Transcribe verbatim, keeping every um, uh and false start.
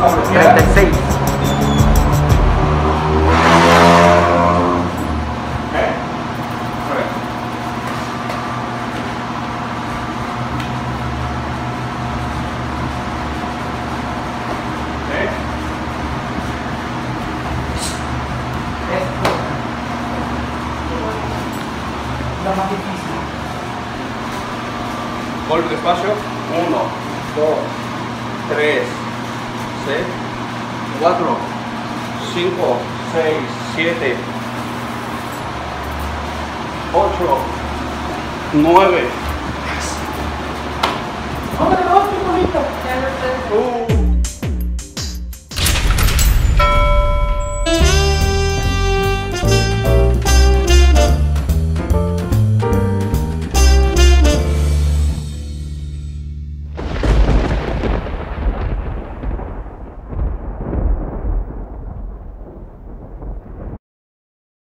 treinta y seis. La más difícil. Golpe despacio. uno, dos, tres, seis, cuatro, cinco, seis, siete, ocho, nueve. ¡Hombre, no, qué bonito!